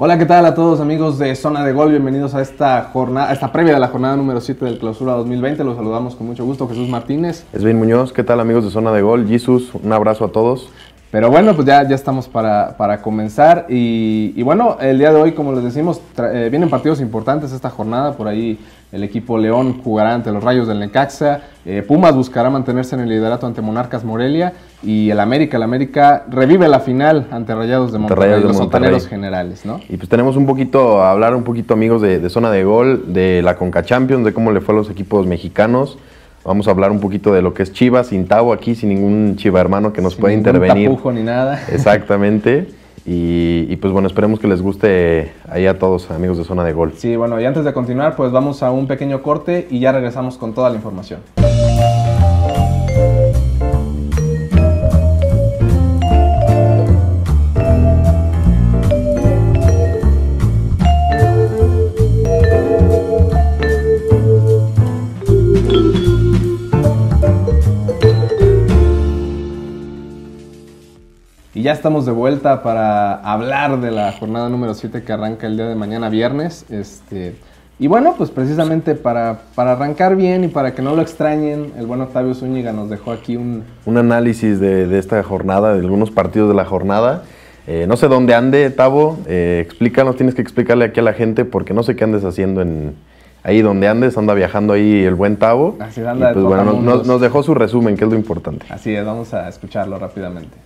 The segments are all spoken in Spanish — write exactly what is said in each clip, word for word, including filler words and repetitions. Hola, ¿qué tal a todos amigos de Zona de Gol? Bienvenidos a esta jornada, a esta previa de la jornada número siete del Clausura dos mil veinte. Los saludamos con mucho gusto, Jesús Martínez. Esben Muñoz, ¿qué tal amigos de Zona de Gol? Jesús, un abrazo a todos. Pero bueno, pues ya, ya estamos para, para comenzar y, y bueno, el día de hoy, como les decimos, tra eh, vienen partidos importantes esta jornada. Por ahí el equipo León jugará ante los Rayos del Necaxa, eh, Pumas buscará mantenerse en el liderato ante Monarcas Morelia y el América, el América revive la final ante Rayados de Monterrey, Rayados de los sotaneros generales, ¿no? Y pues tenemos un poquito, a hablar un poquito amigos de, de Zona de Gol, de la Conca Champions, de cómo le fue a los equipos mexicanos. Vamos a hablar un poquito de lo que es Chivas, sin Tavo aquí, sin ningún Chiva hermano que nos sin pueda intervenir. Sin ningún tapujo ni nada. Exactamente. Y, y pues bueno, esperemos que les guste ahí a todos, amigos de Zona de Gol. Sí, bueno, y antes de continuar, pues vamos a un pequeño corte y ya regresamos con toda la información. Y ya estamos de vuelta para hablar de la jornada número siete que arranca el día de mañana viernes. Este, y bueno, pues precisamente para, para arrancar bien y para que no lo extrañen, el buen Octavio Zúñiga nos dejó aquí un... Un análisis de, de esta jornada, de algunos partidos de la jornada. Eh, no sé dónde ande, Tavo, eh, explícanos, tienes que explicarle aquí a la gente porque no sé qué andes haciendo en... Ahí donde andes, anda viajando ahí el buen Tavo. Así anda. Y pues bueno, nos, nos dejó su resumen, que es lo importante. Así es, vamos a escucharlo rápidamente.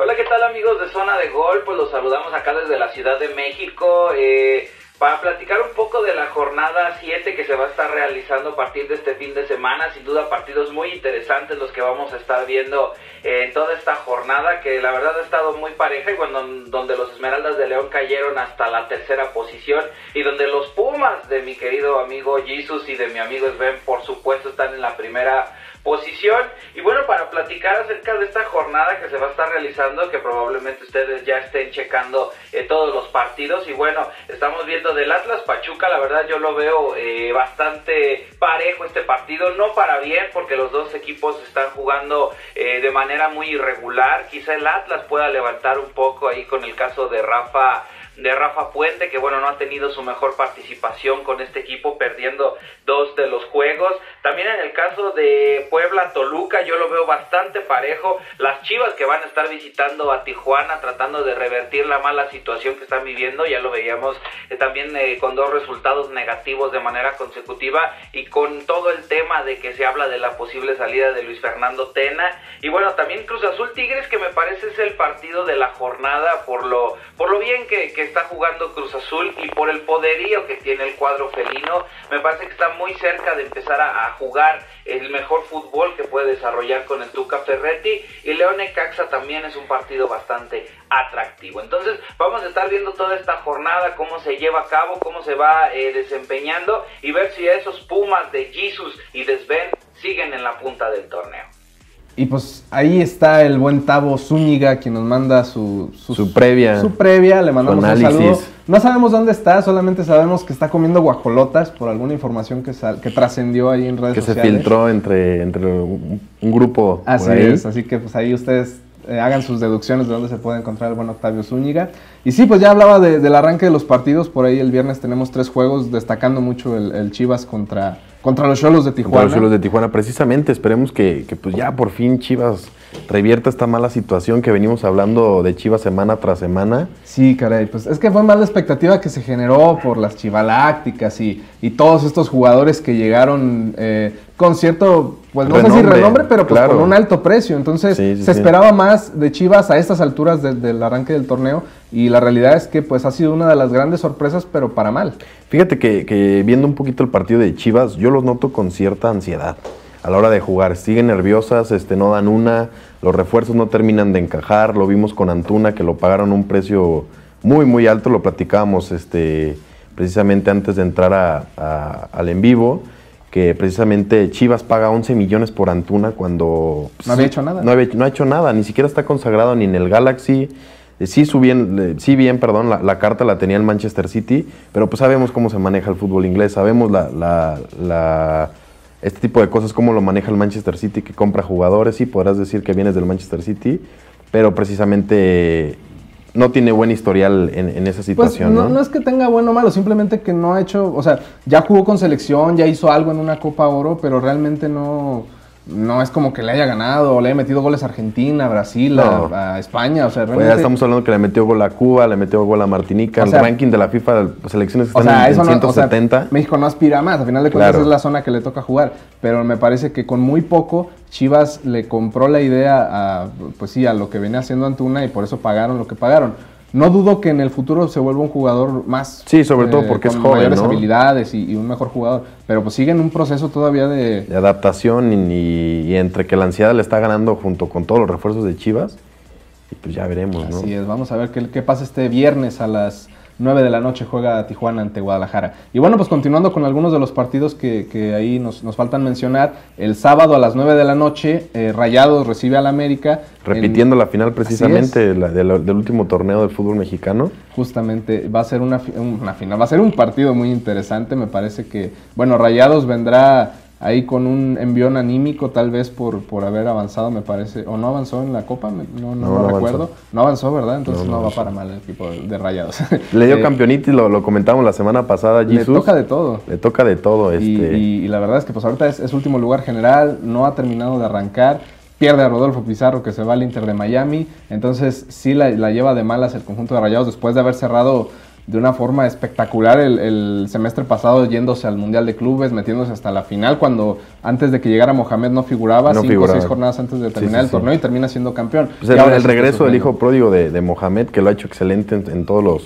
Hola, ¿qué tal amigos de Zona de Gol? Pues los saludamos acá desde la Ciudad de México eh, para platicar un poco de la jornada siete que se va a estar realizando a partir de este fin de semana. Sin duda partidos muy interesantes los que vamos a estar viendo eh, en toda esta jornada, que la verdad ha estado muy pareja y cuando, donde los Esmeraldas de León cayeron hasta la tercera posición y donde los Pumas de mi querido amigo Jesús y de mi amigo Sven por supuesto están en la primera posición. Y bueno, para platicar acerca de esta jornada que se va a estar realizando, que probablemente ustedes ya estén checando eh, todos los partidos, y bueno, estamos viendo del Atlas Pachuca, la verdad yo lo veo eh, bastante parejo este partido, no para bien, porque los dos equipos están jugando eh, de manera muy irregular. Quizá el Atlas pueda levantar un poco ahí con el caso de Rafa de Rafa Puente, que bueno, no ha tenido su mejor participación con este equipo, perdiendo dos de los juegos. También en el caso de Puebla Toluca, yo lo veo bastante parejo. Las Chivas que van a estar visitando a Tijuana, tratando de revertir la mala situación que están viviendo, ya lo veíamos eh, también eh, con dos resultados negativos de manera consecutiva, y con todo el tema de que se habla de la posible salida de Luis Fernando Tena. Y bueno, también Cruz Azul Tigres, que me parece es el partido de la jornada por lo, por lo bien que, que está jugando Cruz Azul y por el poderío que tiene el cuadro felino. Me parece que está muy cerca de empezar a, a jugar el mejor fútbol que puede desarrollar con el Tuca Ferretti, y León Necaxa también es un partido bastante atractivo. Entonces vamos a estar viendo toda esta jornada, cómo se lleva a cabo, cómo se va eh, desempeñando, y ver si esos Pumas de Jesús y de Sven siguen en la punta del torneo. Y pues ahí está el buen Tavo Zúñiga, quien nos manda su, su, su previa. Su previa, le mandamos un saludo. No sabemos dónde está, solamente sabemos que está comiendo guajolotas por alguna información que, que trascendió ahí en redes que sociales. Que se filtró entre, entre un, un grupo. Así es, así que pues ahí ustedes eh, hagan sus deducciones de dónde se puede encontrar el buen Octavio Zúñiga. Y sí, pues ya hablaba de, del arranque de los partidos. Por ahí el viernes tenemos tres juegos, destacando mucho el, el Chivas contra... Contra los Xolos de Tijuana. Contra los Xolos de Tijuana, precisamente. Esperemos que, que pues ya por fin Chivas revierta esta mala situación que venimos hablando de Chivas semana tras semana. Sí, caray, pues es que fue más la expectativa que se generó por las chivalácticas y, y todos estos jugadores que llegaron eh, con cierto, pues no renombre, sé si renombre, pero pues claro, con un alto precio. Entonces sí, sí, se sí. esperaba más de Chivas a estas alturas de, del arranque del torneo. Y la realidad es que pues ha sido una de las grandes sorpresas, pero para mal. Fíjate que, que viendo un poquito el partido de Chivas, yo los noto con cierta ansiedad a la hora de jugar. Siguen nerviosas, este, no dan una, los refuerzos no terminan de encajar. Lo vimos con Antuna, que lo pagaron un precio muy, muy alto. Lo platicábamos este, precisamente antes de entrar a, a, al en vivo, que precisamente Chivas paga once millones por Antuna cuando... Pues, no había hecho nada. No, había, no ha hecho nada, ni siquiera está consagrado ni en el Galaxy. Sí, bien, sí bien, perdón, la, la carta la tenía el Manchester City, pero pues sabemos cómo se maneja el fútbol inglés, sabemos la, la, la, este tipo de cosas, cómo lo maneja el Manchester City, que compra jugadores. Sí, podrás decir que vienes del Manchester City, pero precisamente no tiene buen historial en, en esa situación, pues, ¿no? No es que tenga bueno o malo, simplemente que no ha hecho, o sea, ya jugó con selección, ya hizo algo en una Copa Oro, pero realmente no, no es como que le haya ganado o le haya metido goles a Argentina, a Brasil, no. a, a España, o sea, realmente... Pues ya estamos hablando que le metió gol a Cuba, le metió gol a Martinica, o sea, el ranking de la FIFA, las selecciones que están, o sea, en, en no, ciento setenta. O sea, México no aspira más, al final de cuentas, claro, es la zona que le toca jugar, pero me parece que con muy poco... Chivas le compró la idea a, pues sí, a lo que venía haciendo Antuna y por eso pagaron lo que pagaron. No dudo que en el futuro se vuelva un jugador más... Sí, sobre eh, todo porque es joven, con mayores, ¿no?, habilidades y, y un mejor jugador. Pero pues sigue en un proceso todavía de... de adaptación y, y entre que la ansiedad le está ganando junto con todos los refuerzos de Chivas. Y pues ya veremos, ¿no? Así es, vamos a ver qué, qué pasa este viernes a las nueve de la noche. Juega Tijuana ante Guadalajara. Y bueno, pues continuando con algunos de los partidos que, que ahí nos, nos faltan mencionar. El sábado a las nueve de la noche, eh, Rayados recibe al América. Repitiendo en... la final precisamente la, de la, del último torneo del fútbol mexicano. Justamente, va a ser una, una final, va a ser un partido muy interesante. Me parece que, bueno, Rayados vendrá ahí con un envión anímico, tal vez por, por haber avanzado, me parece, o no avanzó en la Copa, no, no, no, no recuerdo. Avanzó. No avanzó, ¿verdad? Entonces no, no, no va para mal el equipo de, de Rayados. Le dio eh, campeonitis, lo, lo comentamos la semana pasada. Jesús, le toca de todo. Le toca de todo. Este... Y, y, y la verdad es que pues ahorita es, es último lugar general, no ha terminado de arrancar. Pierde a Rodolfo Pizarro, que se va al Inter de Miami. Entonces sí la, la lleva de malas el conjunto de Rayados después de haber cerrado de una forma espectacular el, el semestre pasado, yéndose al Mundial de Clubes, metiéndose hasta la final, cuando antes de que llegara Mohamed no figuraba, no cinco figuraba. o seis jornadas antes de terminar sí, sí, el torneo sí. y termina siendo campeón. Pues el, el regreso del hijo pródigo de, de Mohamed, que lo ha hecho excelente en, en todos los,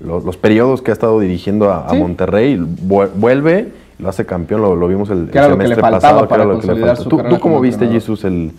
los, los periodos que ha estado dirigiendo a, ¿sí? a Monterrey, vuelve, lo hace campeón, lo, lo vimos el, claro, el semestre pasado. Para claro, lo que le faltaba. ¿Tú, ¿tú cómo viste, Jesús, el...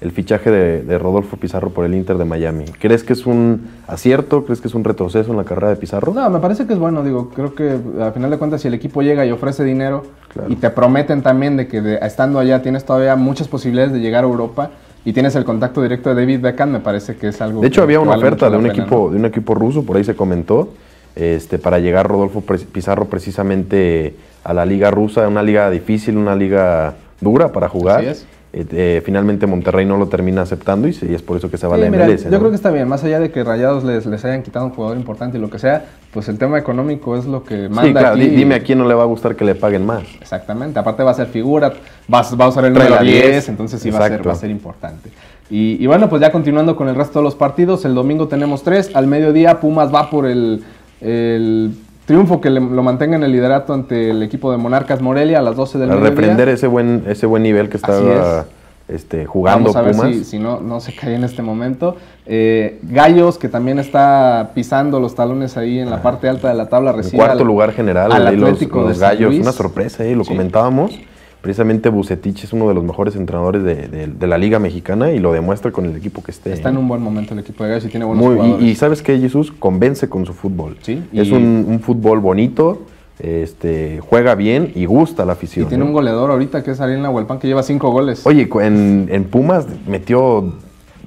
el fichaje de, de Rodolfo Pizarro por el Inter de Miami? ¿Crees que es un acierto? ¿Crees que es un retroceso en la carrera de Pizarro? No, me parece que es bueno. Digo, creo que al final de cuentas si el equipo llega y ofrece dinero, claro, y te prometen también de que de, estando allá tienes todavía muchas posibilidades de llegar a Europa y tienes el contacto directo de David Beckham, me parece que es algo... De hecho, que, había una vale oferta de un, pena, equipo, ¿no?, de un equipo ruso, por ahí se comentó, este, para llegar Rodolfo Pizarro precisamente a la liga rusa, una liga difícil, una liga dura para jugar. Así es. Eh, eh, finalmente Monterrey no lo termina aceptando y, se, y es por eso que se va sí, a la mira, M L S, ¿no? Yo creo que está bien, más allá de que Rayados les, les hayan quitado un jugador importante y lo que sea, pues el tema económico es lo que manda. Sí, claro, aquí. Dime a quién no le va a gustar que le paguen más. Exactamente, aparte va a ser figura, va, va a usar el número diez, entonces sí va a, ser, va a ser importante. Y, y bueno, pues ya continuando con el resto de los partidos, el domingo tenemos tres, al mediodía Pumas va por el... el triunfo que le, lo mantenga en el liderato ante el equipo de Monarcas Morelia a las doce del mediodía. A reprender ese buen, ese buen nivel que estaba este, jugando Pumas. Vamos a ver si, si no, no se cae en este momento. Eh, Gallos, que también está pisando los talones ahí en la parte alta de la tabla. Recibe cuarto al, lugar general, al Atlético los, los de San Gallos. Luis. Una sorpresa, eh, lo sí. comentábamos. Precisamente Vucetich es uno de los mejores entrenadores de, de, de la Liga Mexicana y lo demuestra con el equipo que esté. Está en un buen momento el equipo de Gallos y tiene buenos Muy, jugadores. Y, y ¿sabes qué, Jesús? Convence con su fútbol. ¿Sí? Es y... un, un fútbol bonito, este, juega bien y gusta a la afición. Y tiene, ¿no?, un goleador ahorita que es Ariel Nahuelpan, que lleva cinco goles. Oye, en, en Pumas metió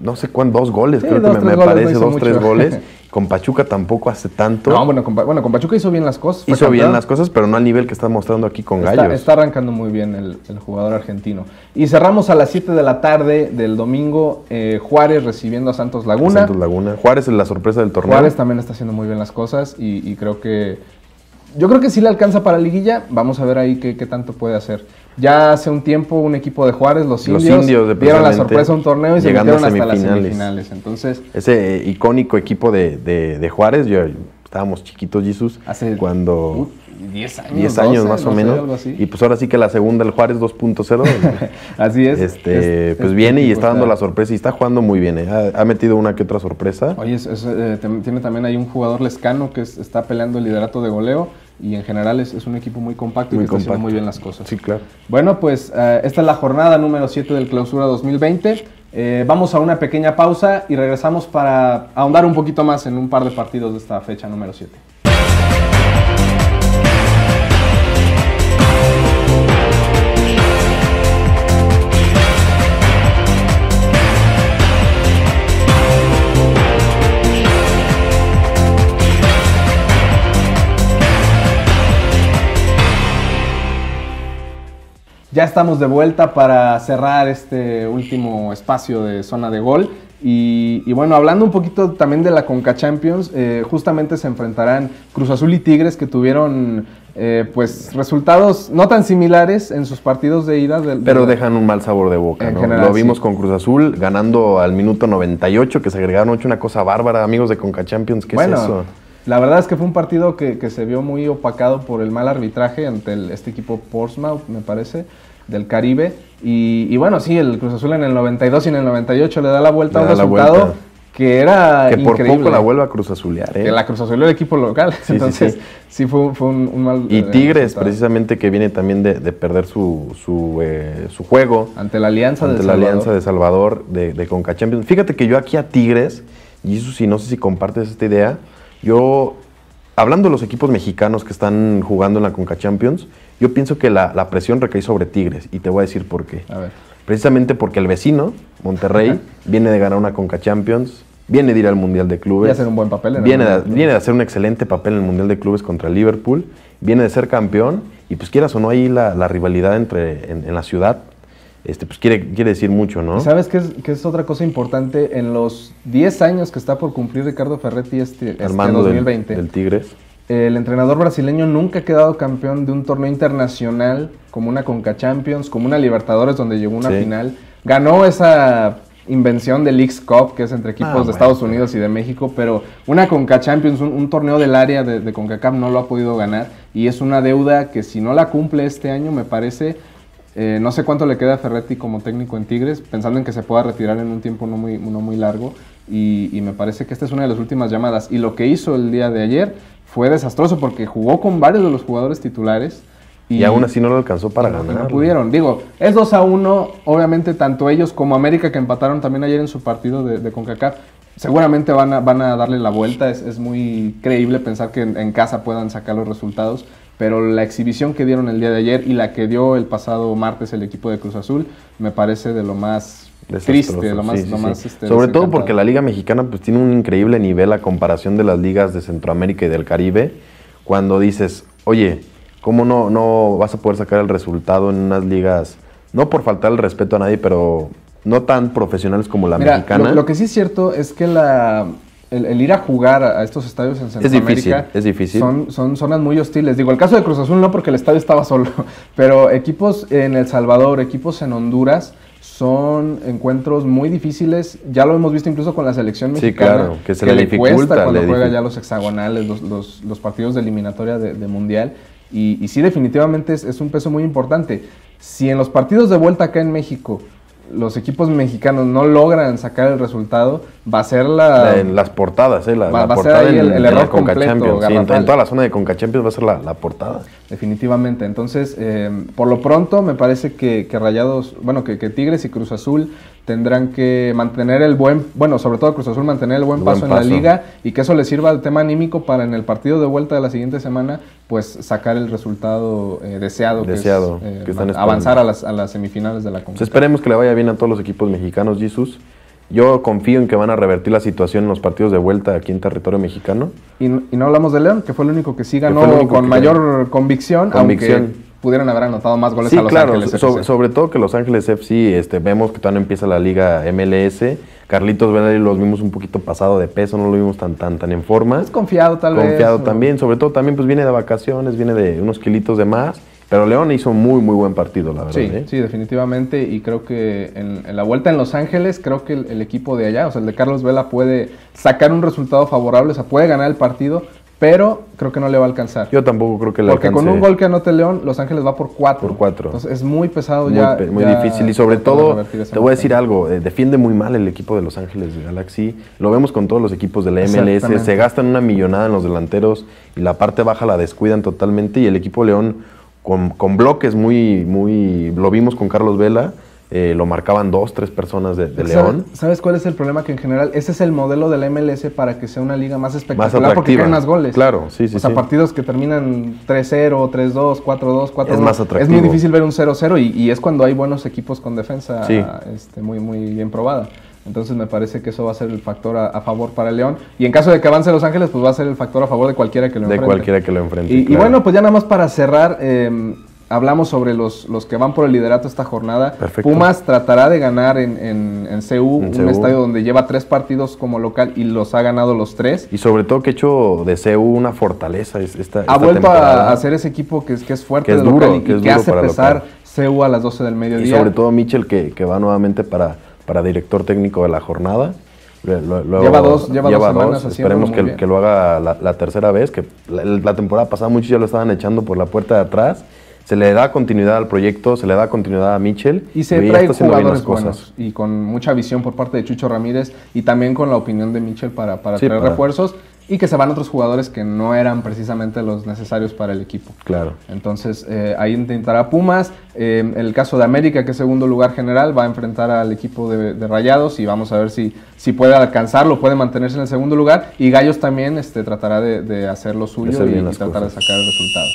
no sé cuántos, dos goles, sí, creo dos, que me, me goles, parece, no dos, mucho. tres goles. Con Pachuca tampoco hace tanto. No, bueno, con, bueno, con Pachuca hizo bien las cosas. Hizo campeón. bien las cosas, pero no al nivel que está mostrando aquí con está, Gallos. Está arrancando muy bien el, el jugador argentino. Y cerramos a las siete de la tarde del domingo, eh, Juárez recibiendo a Santos Laguna. Santos Laguna. Juárez es la sorpresa del torneo. Juárez también está haciendo muy bien las cosas y, y creo que... Yo creo que sí le alcanza para liguilla. Vamos a ver ahí qué, qué tanto puede hacer. Ya hace un tiempo un equipo de Juárez, los indios, los indios dieron la sorpresa a un torneo y se metieron hasta las semifinales. Entonces, ese eh, icónico equipo de, de, de Juárez, yo, estábamos chiquitos, Jesús, hace cuando diez años, diez años doce, más o menos, no sé, y pues ahora sí que la segunda, el Juárez dos punto cero. Así es. Este, es pues es viene y está dando claro. la sorpresa y está jugando muy bien. Eh. Ha, ha metido una que otra sorpresa. Oye, es, es, eh, tiene también ahí un jugador Lescano que es, está peleando el liderato de goleo. Y en general es, es un equipo muy compacto muy y que compacto. está haciendo muy bien las cosas. Sí, claro. Bueno, pues uh, esta es la jornada número siete del Clausura dos mil veinte. Eh, vamos a una pequeña pausa y regresamos para ahondar un poquito más en un par de partidos de esta fecha número siete. Ya estamos de vuelta para cerrar este último espacio de Zona de Gol. Y, y bueno, hablando un poquito también de la Conca Champions, eh, justamente se enfrentarán Cruz Azul y Tigres, que tuvieron eh, pues resultados no tan similares en sus partidos de ida. De, de, Pero dejan un mal sabor de boca, ¿no? General, lo vimos sí. con Cruz Azul ganando al minuto noventa y ocho, que se agregaron ocho, una cosa bárbara, amigos de Conca Champions, ¿qué bueno, es eso? La verdad es que fue un partido que, que se vio muy opacado por el mal arbitraje ante el, este equipo Portsmouth, me parece, del Caribe. Y, y bueno, sí, el Cruz Azul en el noventa y dos y en el noventa y ocho le da la vuelta a un resultado vuelta. que era Que por increíble. poco la vuelve a Cruz Azulear. ¿eh? Que la Cruz Azuleó el equipo local, sí, entonces sí, sí. sí fue, fue un, un mal Y Tigres, resultado. precisamente, que viene también de, de perder su, su, eh, su juego. Ante la alianza ante de la Salvador. alianza de Salvador, de, de Conca Champions. Fíjate que yo aquí a Tigres, y eso sí, no sé si compartes esta idea, yo... Hablando de los equipos mexicanos que están jugando en la Conca Champions, yo pienso que la, la presión recae sobre Tigres, y te voy a decir por qué. A ver. Precisamente porque el vecino, Monterrey, Ajá. viene de ganar una Conca Champions, viene de ir al Mundial de Clubes. Viene de hacer un buen papel. En viene, el de, viene de hacer un excelente papel en el Mundial de Clubes contra Liverpool, viene de ser campeón, y pues quieras o no ahí la, la rivalidad entre, en, en la ciudad, este, pues quiere, quiere decir mucho, ¿no? ¿Sabes qué es, qué es otra cosa importante? En los diez años que está por cumplir Ricardo Ferretti este, este dos mil veinte. Del, del Tigres. El entrenador brasileño nunca ha quedado campeón de un torneo internacional como una Conca Champions, como una Libertadores, donde llegó una sí. final. Ganó esa invención del Leagues Cup, que es entre equipos ah, de bueno. Estados Unidos y de México, pero una Conca Champions, un, un torneo del área de, de CONCACAF no lo ha podido ganar, y es una deuda que si no la cumple este año, me parece... Eh, no sé cuánto le queda a Ferretti como técnico en Tigres, pensando en que se pueda retirar en un tiempo no muy, no muy largo, y, y me parece que esta es una de las últimas llamadas. Y lo que hizo el día de ayer fue desastroso, porque jugó con varios de los jugadores titulares. Y, y aún así no lo alcanzó para ganar. No pudieron. Digo, es dos a uno, obviamente tanto ellos como América, que empataron también ayer en su partido de, de CONCACAF, seguramente van a, van a darle la vuelta. Es, es muy creíble pensar que en, en casa puedan sacar los resultados. Pero la exhibición que dieron el día de ayer y la que dio el pasado martes el equipo de Cruz Azul me parece de lo más desastroso, triste, de lo más... Sí, sí, lo más sí. este, sobre todo porque la Liga Mexicana pues tiene un increíble nivel a comparación de las ligas de Centroamérica y del Caribe. Cuando dices, oye, ¿cómo no, no vas a poder sacar el resultado en unas ligas? No por faltar el respeto a nadie, pero no tan profesionales como la Mira, mexicana. Lo, lo que sí es cierto es que la... El, el ir a jugar a estos estadios en Centroamérica es difícil, es difícil. Son, son zonas muy hostiles. Digo, el caso de Cruz Azul no, porque el estadio estaba solo, pero equipos en El Salvador, equipos en Honduras, son encuentros muy difíciles. Ya lo hemos visto incluso con la selección mexicana. Sí, claro, que se que le dificulta. Cuesta cuando le juega dificulta. ya los hexagonales, los, los, los partidos de eliminatoria de, de Mundial. Y, y sí, definitivamente es, es un peso muy importante. Si en los partidos de vuelta acá en México... los equipos mexicanos no logran sacar el resultado, va a ser la... la en las portadas, ¿eh? La, va, la va portada ser ahí el, el en, error en completo. Conca Champions, sí, en, en toda la zona de Conca Champions va a ser la, la portada. Definitivamente. Entonces, eh, por lo pronto, me parece que, que Rayados... Bueno, que, que Tigres y Cruz Azul tendrán que mantener el buen... Bueno, sobre todo Cruz Azul, mantener el buen, el buen paso, paso en la liga, y que eso les sirva al tema anímico para en el partido de vuelta de la siguiente semana, pues sacar el resultado eh, deseado, deseado, que es eh, que están avanzar a las, a las semifinales de la Conca. Entonces, esperemos que le vaya bien a todos los equipos mexicanos, Jesús. Yo confío en que van a revertir la situación en los partidos de vuelta aquí en territorio mexicano. Y, y no hablamos de León, que fue el único que sí ganó que con mayor convicción, convicción, aunque pudieran haber anotado más goles sí, a Los claro, Ángeles F C. So, sobre todo que Los Ángeles F C, este, vemos que todavía empieza la Liga M L S. Carlitos Vela los vimos un poquito pasado de peso, no lo vimos tan tan tan en forma. Es confiado tal confiado vez. Confiado también, o... sobre todo también pues viene de vacaciones, viene de unos kilitos de más. Pero León hizo muy, muy buen partido, la verdad. Sí, ¿eh? sí, definitivamente. Y creo que en, en la vuelta en Los Ángeles, creo que el, el equipo de allá, o sea, el de Carlos Vela, puede sacar un resultado favorable, o sea, puede ganar el partido, pero creo que no le va a alcanzar. Yo tampoco creo que le Porque alcance. Porque con un gol que anote León, Los Ángeles va por cuatro. Por cuatro. Entonces es muy pesado muy ya. Pe muy ya difícil. Y sobre todo, te voy marca. a decir algo, eh, defiende muy mal el equipo de Los Ángeles de Galaxy. Lo vemos con todos los equipos de la M L S. Se gastan una millonada en los delanteros y la parte baja la descuidan totalmente, y el equipo León... Con, con bloques muy, muy... Lo vimos con Carlos Vela, eh, lo marcaban dos, tres personas de, de León. ¿Sabes cuál es el problema? Que en general ese es el modelo de la M L S para que sea una liga más espectacular, más porque caen más goles. Claro, sí, sí. O sea, sí. partidos que terminan tres cero, tres dos, cuatro dos, cuatro uno. Es más atractivo. Es muy difícil ver un cero cero y, y es cuando hay buenos equipos con defensa sí. este, muy, muy bien probada. Entonces me parece que eso va a ser el factor a, a favor para León. Y en caso de que avance Los Ángeles, pues va a ser el factor a favor de cualquiera que lo enfrente. De cualquiera que lo enfrente. Y, claro. y bueno, pues ya nada más para cerrar, eh, hablamos sobre los, los que van por el liderato esta jornada. Perfecto. Pumas tratará de ganar en, en, en C U, en un C U. Estadio donde lleva tres partidos como local y los ha ganado los tres. Y sobre todo que ha hecho de C U una fortaleza esta, esta ha vuelto temporada. A hacer ese equipo que es, que es fuerte, que es de duro, local y que, es que hace pesar C U a las doce del mediodía. Y sobre todo Michel, que, que va nuevamente para, para director técnico de la jornada. Luego, lleva dos, lleva lleva dos semanas dos. Esperemos que, que lo haga la, la tercera vez, que la, la temporada pasada muchos ya lo estaban echando por la puerta de atrás. Se le da continuidad al proyecto, se le da continuidad a Michel. Y se trae jugadores buenos y con mucha visión por parte de Chucho Ramírez y también con la opinión de Michel para, para sí, traer para... refuerzos. Y que se van otros jugadores que no eran precisamente los necesarios para el equipo. Claro. Entonces, eh, ahí intentará Pumas. Eh, el caso de América, que es segundo lugar general, va a enfrentar al equipo de, de Rayados. Y vamos a ver si, si puede alcanzarlo, puede mantenerse en el segundo lugar. Y Gallos también este, tratará de, de hacer lo suyo y, y tratar cosas. de sacar el resultado.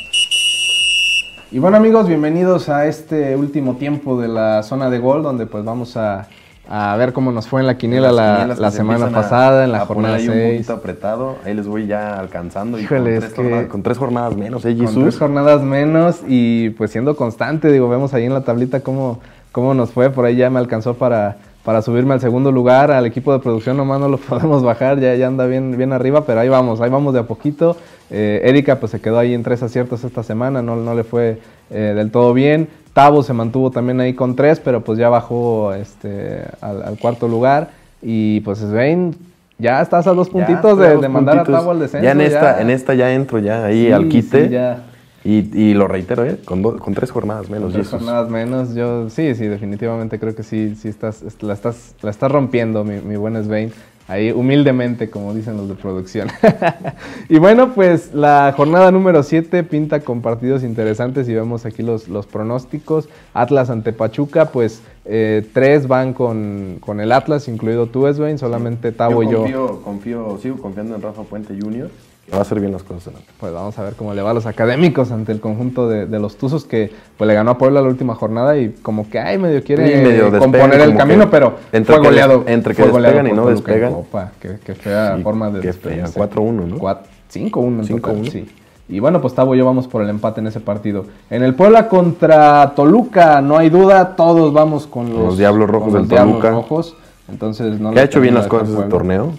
Y bueno, amigos, bienvenidos a este último tiempo de la Zona de Gol, donde pues vamos a... a ver cómo nos fue en la quiniela la, la semana pasada, a, en la jornada seis. Un poquito apretado, ahí les voy ya alcanzando. Híjole, y con, tres jornadas, con tres jornadas menos, ¿eh, Jesús? Con tres jornadas menos y pues siendo constante, digo, vemos ahí en la tablita cómo, cómo nos fue. Por ahí ya me alcanzó para, para subirme al segundo lugar. Al equipo de producción nomás no lo podemos bajar, ya, ya anda bien, bien arriba, pero ahí vamos, ahí vamos de a poquito. Eh, Erika pues se quedó ahí en tres aciertos esta semana, no, no le fue eh, del todo bien. Tavo se mantuvo también ahí con tres, pero pues ya bajó este, al, al cuarto lugar. Y pues Svein, ya estás a dos puntitos de, de mandar puntitos. a Tavo al descenso. Ya en esta ya, en esta ya entro ya ahí sí, al quite. Sí, ya. Y, y lo reitero, ¿eh? con, do, con tres jornadas menos. Con tres Jesus. jornadas menos, yo sí, sí, definitivamente creo que sí, sí estás, la, estás, la estás rompiendo, mi, mi buen Svein. Ahí humildemente, como dicen los de producción. Y bueno, pues la jornada número siete pinta con partidos interesantes y vemos aquí los, los pronósticos. Atlas ante Pachuca, pues eh, tres van con, con el Atlas, incluido tú, Svein, solamente sí. Tavo y yo. Confío, confío, sigo confiando en Rafa Puente junior, que va a hacer bien las cosas. ¿No? Pues vamos a ver cómo le va a los académicos ante el conjunto de, de los Tuzos, que pues le ganó a Puebla la última jornada y como que ay, medio quiere sí, medio componer despegue, el camino, pero fue goleado. Que, entre que despegan y no despegan. Opa, qué, qué fea sí, forma de despegarse. cuatro uno, ¿no? cinco uno en total, sí. Y bueno, pues Tavo y yo vamos por el empate en ese partido. En el Puebla contra Toluca, no hay duda, todos vamos con los, los Diablos Rojos del Toluca. Rojos. Entonces, no ¿Qué ha hecho bien las cosas del torneo?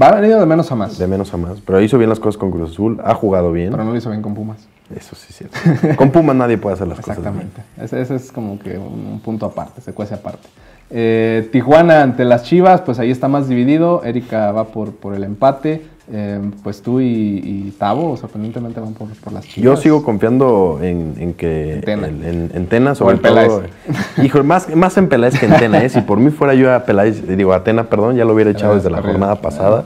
Va a venir de menos a más. De menos a más. Pero hizo bien las cosas con Cruz Azul, ha jugado bien. Pero no lo hizo bien con Pumas. Eso sí es cierto. Con Pumas nadie puede hacer las Exactamente. cosas bien. Exactamente. Ese, ese es como que un punto aparte, se cuece aparte. Eh, Tijuana ante las Chivas, pues ahí está más dividido. Erika va por, por el empate. Eh, pues tú y, y Tavo sorprendentemente van por, por las Chivas. Yo sigo confiando en, en que... En Tena. En, en, en Tena, sobre o en todo. Hijo, más, más en Peláez que en Tena. Eh. Si por mí fuera yo a Peláez, digo a Tena, perdón, ya lo hubiera echado desde la jornada pasada.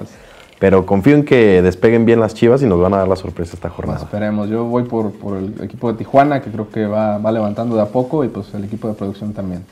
Pero confío en que despeguen bien las Chivas y nos van a dar la sorpresa esta jornada. Pues esperemos. Yo voy por, por el equipo de Tijuana, que creo que va, va levantando de a poco, y pues el equipo de producción también.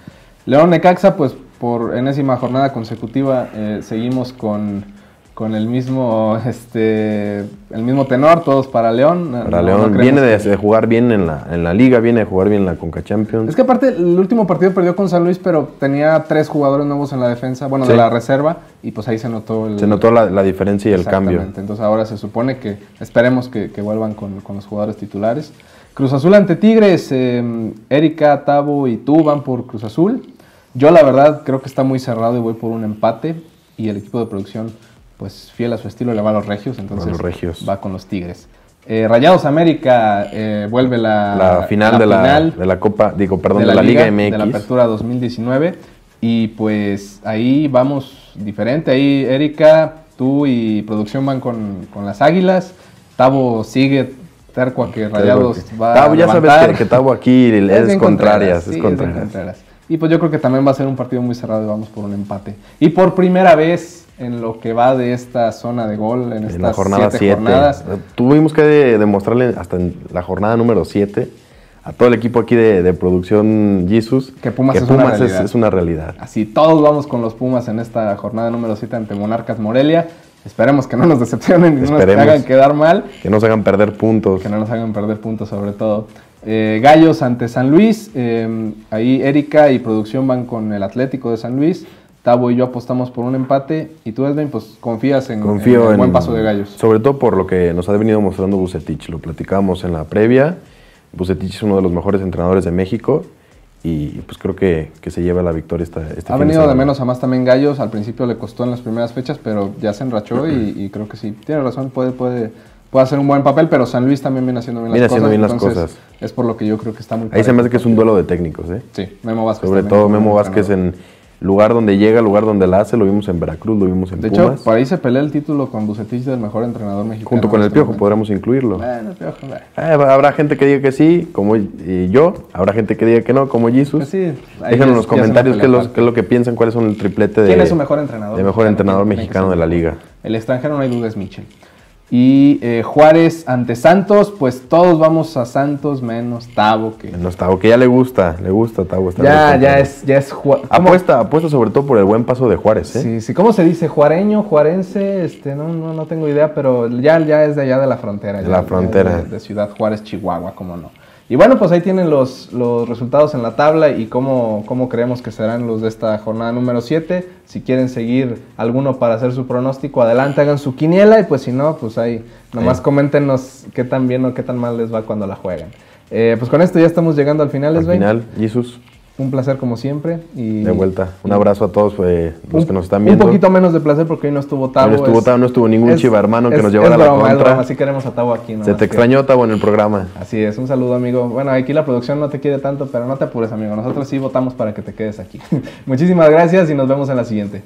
León Necaxa, pues por enésima jornada consecutiva eh, seguimos con... Con el mismo este el mismo tenor, todos para León. Para no, León no viene de, que... de jugar bien en la, en la liga, viene de jugar bien en la Conca Champions. Es que aparte el último partido perdió con San Luis, pero tenía tres jugadores nuevos en la defensa, bueno, sí. de la reserva, y pues ahí se notó el, Se notó la, la diferencia y el cambio. Entonces ahora se supone que esperemos que, que vuelvan con, con los jugadores titulares. Cruz Azul ante Tigres, eh, Erika, Tavo y tú van por Cruz Azul. Yo la verdad creo que está muy cerrado y voy por un empate, y el equipo de producción... pues fiel a su estilo, le va a los regios, entonces los regios. va con los Tigres. Eh, Rayados América eh, vuelve la, la final, la de, final la, de la Copa, digo, perdón, de la, de la Liga, Liga M X. De la Apertura dos mil diecinueve, y pues ahí vamos diferente. Ahí Erika, tú y producción van con, con las Águilas. Tavo sigue terco a que Rayados que... va Tavo, a ya levantar. sabes que, que Tavo aquí es, es contrarias, es sí, contrarias. Es contrarias. Y pues yo creo que también va a ser un partido muy cerrado y vamos por un empate. Y por primera vez... en lo que va de esta zona de gol, en, en estas la jornada siete, siete jornadas. Tuvimos que de, demostrarle hasta en la jornada número siete a todo el equipo aquí de, de producción Jesus que Pumas, que es, Pumas una es, es una realidad. Así, todos vamos con los Pumas en esta jornada número siete ante Monarcas Morelia. Esperemos que no nos decepcionen y no nos hagan quedar mal. Que no nos hagan perder puntos. Que no nos hagan perder puntos sobre todo. Eh, Gallos ante San Luis. Eh, ahí Erika y producción van con el Atlético de San Luis. Tavo y yo apostamos por un empate, y tú, Edwin, pues confías en, Confío en el buen en, paso de Gallos. Sobre todo por lo que nos ha venido mostrando Vucetich, lo platicábamos en la previa, Vucetich es uno de los mejores entrenadores de México y pues creo que, que se lleva la victoria esta, este ha fin venido de, de menos a más también Gallos. Al principio le costó en las primeras fechas, pero ya se enrachó y, y creo que sí, tiene razón, puede, puede, puede hacer un buen papel, pero San Luis también viene haciendo bien viene las cosas. Viene haciendo bien entonces, las cosas. Es por lo que yo creo que está muy... Ahí se me hace que es un duelo de técnicos, ¿eh? Sí, Memo Vázquez. Sobre todo Memo Vázquez en... lugar donde llega, lugar donde la hace, lo vimos en Veracruz, lo vimos en Pumas. De hecho, por ahí se pelea el título con Vucetich del mejor entrenador mexicano. Junto con el Piojo, podremos incluirlo. Bueno, el Piojo, bueno. Eh, habrá gente que diga que sí, como y yo, habrá gente que diga que no, como Jesús. Sí, déjenos en los comentarios qué es lo que piensan, cuáles son el triplete de... ¿Quién es su mejor entrenador? De mejor entrenador mexicano de la liga. El extranjero, no hay duda, es Michel. Y eh, Juárez ante Santos, pues todos vamos a Santos menos Tabo. Que... Menos Tabo, que ya le gusta, le gusta Tabo. Ya, ya es, ya es Juárez. Apuesta, apuesta sobre todo por el buen paso de Juárez, ¿eh? Sí, sí, ¿cómo se dice? Juareño, juarense, este, no, no, no tengo idea, pero ya, ya es de allá de la frontera. De ya, la frontera. De, de Ciudad Juárez, Chihuahua, cómo no. Y bueno, pues ahí tienen los, los resultados en la tabla y cómo, cómo creemos que serán los de esta jornada número siete. Si quieren seguir alguno para hacer su pronóstico, adelante, hagan su quiniela. Y pues si no, pues ahí nomás sí. Coméntenos qué tan bien o qué tan mal les va cuando la juegan. Eh, pues con esto ya estamos llegando al final. Al final, Jesús. Un placer como siempre. Y de vuelta. Un abrazo a todos eh, los un, que nos están viendo. Un poquito menos de placer porque hoy no estuvo Tabo. No estuvo Tabo, no estuvo ningún es, chiva hermano que es, nos llevara a la broma, contra. Así queremos a Tabo aquí. Se te extrañó que... Tabo en el programa. Así es, un saludo amigo. Bueno, aquí la producción no te quiere tanto, pero no te apures amigo. Nosotros sí votamos para que te quedes aquí. Muchísimas gracias y nos vemos en la siguiente.